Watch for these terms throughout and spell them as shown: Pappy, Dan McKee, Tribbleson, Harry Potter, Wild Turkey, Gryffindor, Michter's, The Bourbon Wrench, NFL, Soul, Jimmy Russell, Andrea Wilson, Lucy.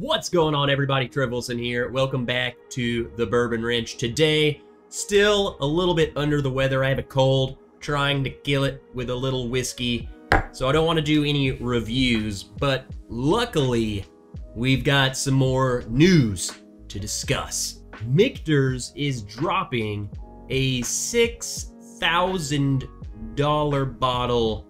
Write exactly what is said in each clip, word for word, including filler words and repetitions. What's going on, everybody? Tribbleson here. Welcome back to The Bourbon Wrench. Today, still a little bit under the weather. I have a cold, trying to kill it with a little whiskey. So I don't want to do any reviews, but luckily, we've got some more news to discuss. Michter's is dropping a six thousand dollar bottle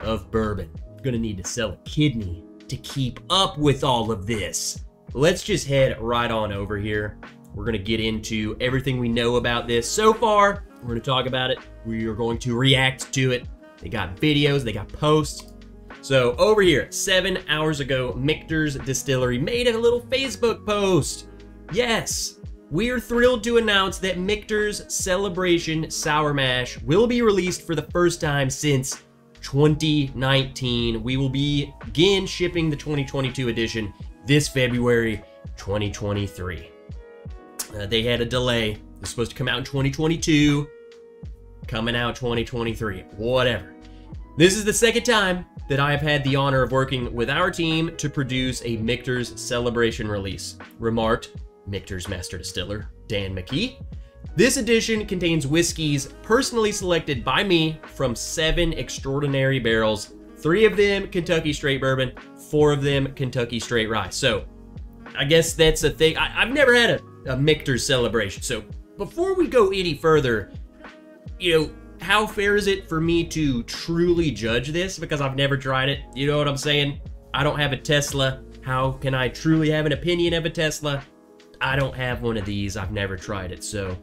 of bourbon. I'm gonna need to sell a kidney to keep up with all of this. Let's just head right on over here. We're gonna get into everything we know about this so far. We're gonna talk about it. We are going to react to it. They got videos, they got posts. So over here, seven hours ago, Michter's Distillery made a little Facebook post. Yes, we're thrilled to announce that Michter's Celebration Sour Mash will be released for the first time since twenty nineteen. We will be again shipping the twenty twenty-two edition this February twenty twenty-three. Uh, they had a delay. It was supposed to come out in twenty twenty-two, coming out twenty twenty-three, whatever. This is the second time that I have had the honor of working with our team to produce a Michter's Celebration release, remarked Michter's Master Distiller Dan McKee. This edition contains whiskeys personally selected by me from seven extraordinary barrels, three of them Kentucky straight bourbon, four of them Kentucky straight rye. So I guess that's a thing. I, I've never had a, a Michter's Celebration. So before we go any further, you know, how fair is it for me to truly judge this? Because I've never tried it. You know what I'm saying? I don't have a Tesla. How can I truly have an opinion of a Tesla? I don't have one of these. I've never tried it. So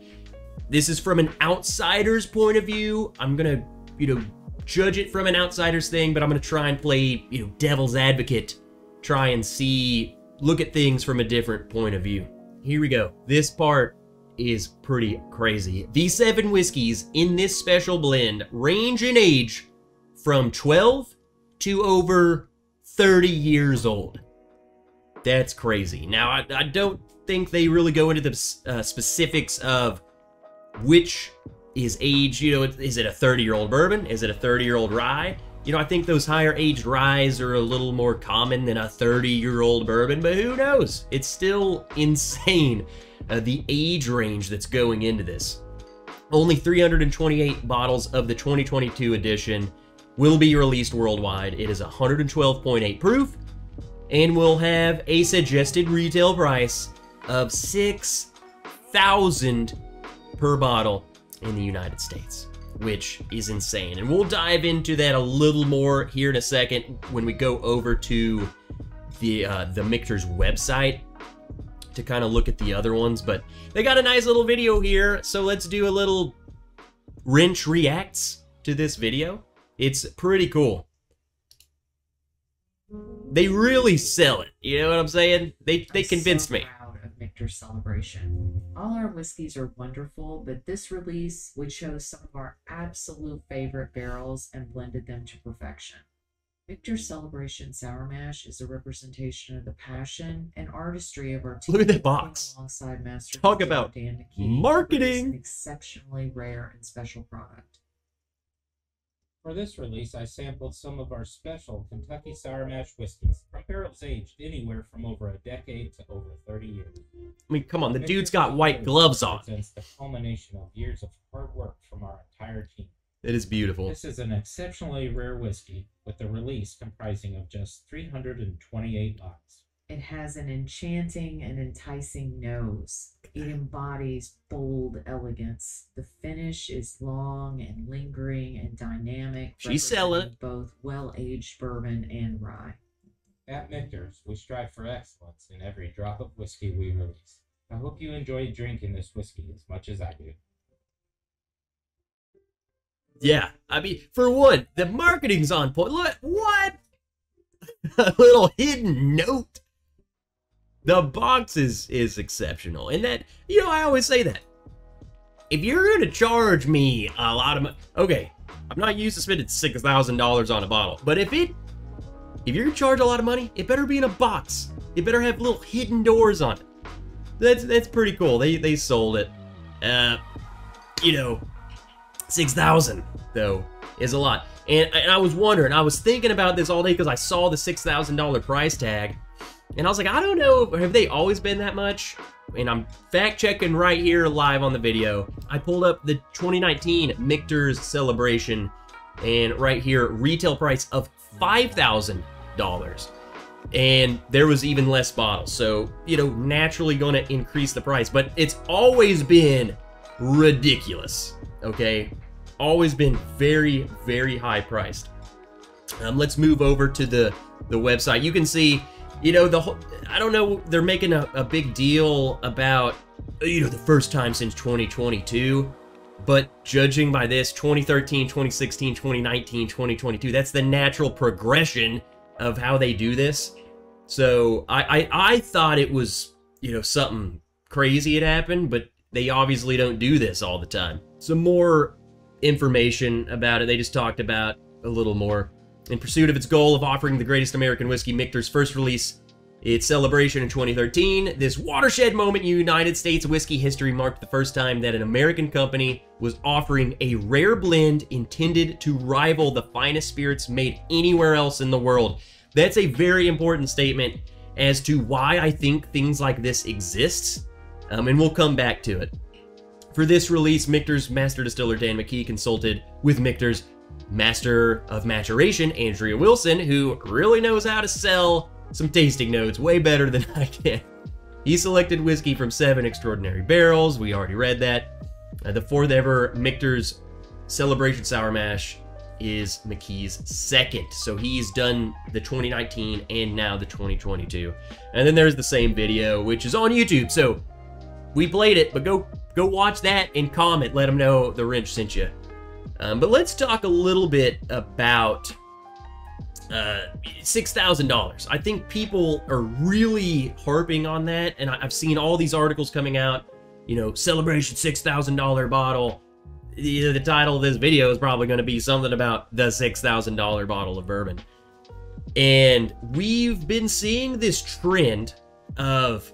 this is from an outsider's point of view. I'm gonna, you know, judge it from an outsider's thing, but I'm gonna try and play, you know, devil's advocate, try and see, look at things from a different point of view. Here we go. This part is pretty crazy. These seven whiskeys in this special blend range in age from twelve to over thirty years old. That's crazy. Now, I, I don't think they really go into the uh, specifics of which is age. You know, is it a thirty year old bourbon? Is it a thirty year old rye? You know, I think those higher aged ryes are a little more common than a thirty year old bourbon, but who knows? It's still insane, uh, the age range that's going into this. Only three hundred twenty-eight bottles of the twenty twenty-two edition will be released worldwide. It is one twelve point eight proof and will have a suggested retail price of six thousand dollars per bottle in the United States, which is insane. And we'll dive into that a little more here in a second when we go over to the uh, the Michter's website to kind of look at the other ones. But they got a nice little video here, so let's do a little wrench reacts to this video. It's pretty cool. They really sell it. You know what I'm saying? They they convinced me. Michter's Celebration. All our whiskeys are wonderful, but this release, we chose some of our absolute favorite barrels and blended them to perfection. Michter's Celebration Sour Mash is a representation of the passion and artistry of our team. Look at that box. Alongside Master Talk about Dan McKee, marketing. An exceptionally rare and special product. For this release, I sampled some of our special Kentucky Sour Mash whiskeys from barrels aged anywhere from over a decade to over thirty years. I mean, come on, the dude's got white gloves on. It's the culmination of years of hard work from our entire team. It is beautiful. This is an exceptionally rare whiskey with the release comprising of just three hundred twenty-eight lots. It has an enchanting and enticing nose. It embodies bold elegance. The finish is long and lingering and dynamic. She's selling both well-aged bourbon and rye. At Michter's, we strive for excellence in every drop of whiskey we release. I hope you enjoy drinking this whiskey as much as I do. Yeah, I mean, for one, the marketing's on point. Look, what? A little hidden note. The box is, is exceptional. And that, you know, I always say that. If you're going to charge me a lot of money, okay, I'm not used to spending six thousand dollars on a bottle, but if it, if you're going to charge a lot of money, it better be in a box. It better have little hidden doors on it. That's, that's pretty cool. They, they sold it. Uh, you know, six thousand though is a lot. And, and I was wondering, I was thinking about this all day because I saw the six thousand dollar price tag. And I was like, I don't know, have they always been that much? And I'm fact checking right here live on the video. I pulled up the twenty nineteen Michter's Celebration, and right here, retail price of five thousand dollars. And there was even less bottles. So, you know, naturally gonna increase the price, but it's always been ridiculous, okay? Always been very, very high priced. Um, let's move over to the, the website. You can see, you know, the whole, I don't know, they're making a, a big deal about, you know, the first time since twenty twenty-two, but judging by this, twenty thirteen, twenty sixteen, twenty nineteen, twenty twenty-two, that's the natural progression of how they do this. So I, I, I thought it was, you know, something crazy had happened, but they obviously don't do this all the time. Some more information about it. They just talked about a little more. In pursuit of its goal of offering the greatest American whiskey, Michter's first release, its celebration in twenty thirteen, this watershed moment in United States whiskey history marked the first time that an American company was offering a rare blend intended to rival the finest spirits made anywhere else in the world. That's a very important statement as to why I think things like this exists, um, and we'll come back to it. For this release, Michter's master distiller Dan McKee consulted with Michter's master of maturation, Andrea Wilson, who really knows how to sell some tasting notes way better than I can. He selected whiskey from seven extraordinary barrels. We already read that. Uh, the fourth ever Michter's Celebration Sour Mash is McKee's second. So he's done the twenty nineteen and now the twenty twenty-two. And then there's the same video, which is on YouTube. So we played it, but go, go watch that and comment. Let them know the wrench sent you. Um, but let's talk a little bit about uh, six thousand dollars. I think people are really harping on that, and I've seen all these articles coming out, you know, celebration six thousand dollar bottle. The, the title of this video is probably going to be something about the six thousand dollar bottle of bourbon. And we've been seeing this trend of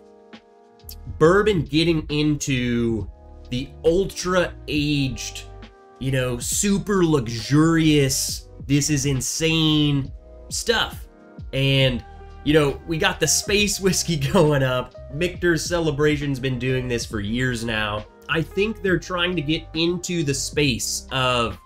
bourbon getting into the ultra-aged, you know, super luxurious, this is insane stuff. And, you know, we got the space whiskey going up. Michter's Celebration's been doing this for years now. I think they're trying to get into the space of,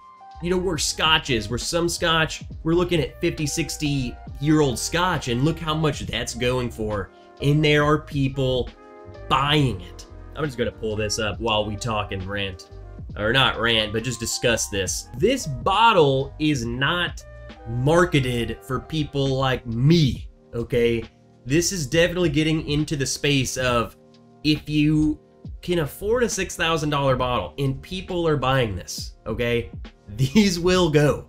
you know, we're scotches, we're some scotch, we're looking at fifty, sixty year old scotch, and look how much that's going for. And there are people buying it. I'm just gonna pull this up while we talk and rant. Or not rant, but just discuss this. This bottle is not marketed for people like me, okay? This is definitely getting into the space of if you can afford a six thousand dollar bottle and people are buying this, okay? These will go.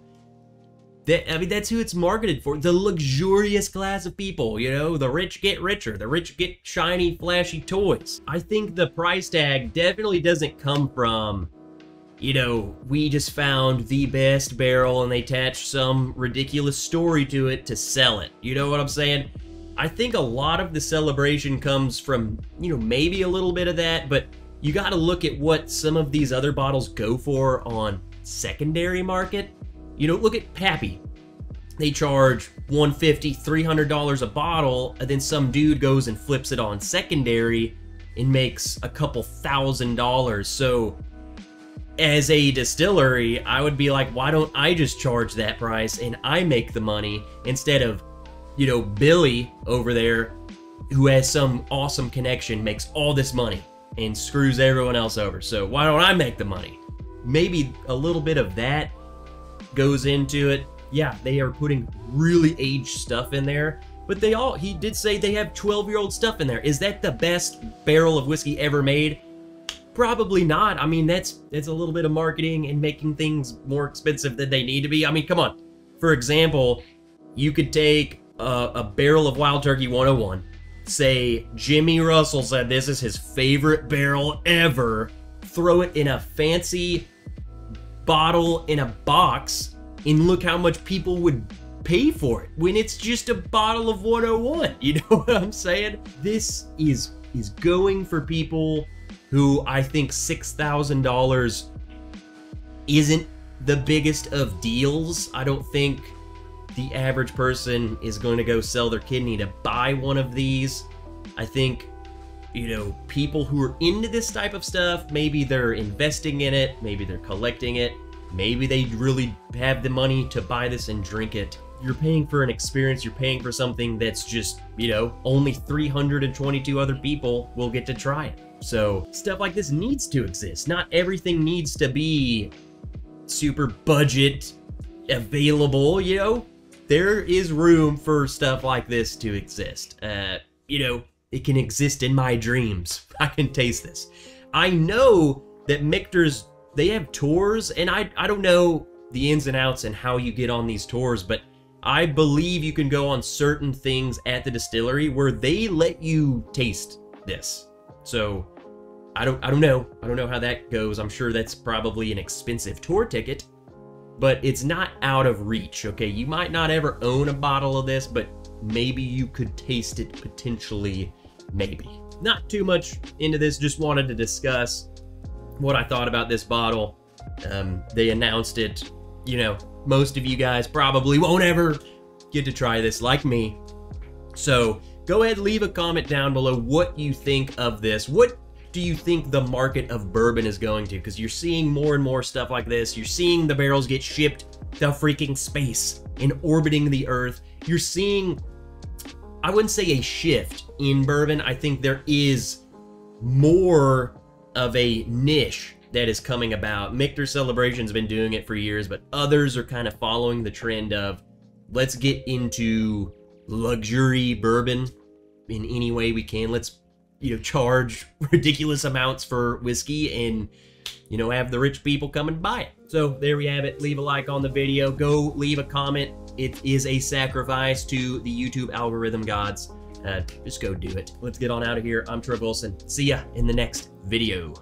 That, I mean, that's who it's marketed for. The luxurious class of people, you know, the rich get richer, the rich get shiny, flashy toys. I think the price tag definitely doesn't come from, you know, we just found the best barrel and they attached some ridiculous story to it to sell it. You know what I'm saying? I think a lot of the celebration comes from, you know, maybe a little bit of that, but you gotta look at what some of these other bottles go for on secondary market. You know, look at Pappy. They charge one fifty, three hundred dollars a bottle, and then some dude goes and flips it on secondary and makes a couple thousand dollars. So, as a distillery, I would be like, why don't I just charge that price and I make the money instead of, you know, Billy over there who has some awesome connection makes all this money and screws everyone else over. So why don't I make the money? Maybe a little bit of that goes into it. Yeah, they are putting really aged stuff in there, but they all, he did say they have twelve year old stuff in there. Is that the best barrel of whiskey ever made? Probably not. I mean, that's that's a little bit of marketing and making things more expensive than they need to be. I mean, come on. For example, you could take a, a barrel of Wild Turkey one oh one, say Jimmy Russell said this is his favorite barrel ever, throw it in a fancy bottle in a box, and look how much people would pay for it when it's just a bottle of one oh one. You know what I'm saying? This is is going for people who I think six thousand dollars isn't the biggest of deals. I don't think the average person is going to go sell their kidney to buy one of these. I think, you know, people who are into this type of stuff, maybe they're investing in it, maybe they're collecting it, maybe they really have the money to buy this and drink it. You're paying for an experience, you're paying for something that's just, you know, only three hundred twenty-two other people will get to try it. So stuff like this needs to exist. Not everything needs to be super budget available, you know? There is room for stuff like this to exist. Uh, you know, it can exist in my dreams. I can taste this. I know that Michter's, they have tours, and I, I don't know the ins and outs and how you get on these tours, but I believe you can go on certain things at the distillery where they let you taste this. So I don't I don't know. I don't know how that goes. I'm sure that's probably an expensive tour ticket, but it's not out of reach, okay? You might not ever own a bottle of this, but maybe you could taste it potentially, maybe. Not too much into this, just wanted to discuss what I thought about this bottle. Um, they announced it, you know, most of you guys probably won't ever get to try this like me. So go ahead, leave a comment down below what you think of this. What do you think the market of bourbon is going to? Because you're seeing more and more stuff like this. You're seeing the barrels get shipped to freaking space and orbiting the earth. You're seeing, I wouldn't say a shift in bourbon. I think there is more of a niche that is coming about. Michter's Celebration's been doing it for years, but others are kind of following the trend of, let's get into luxury bourbon in any way we can. Let's, you know, charge ridiculous amounts for whiskey and, you know, have the rich people come and buy it. So there we have it. Leave a like on the video. Go leave a comment. It is a sacrifice to the YouTube algorithm gods. Uh, just go do it. Let's get on out of here. I'm Tribbleson. See ya in the next video.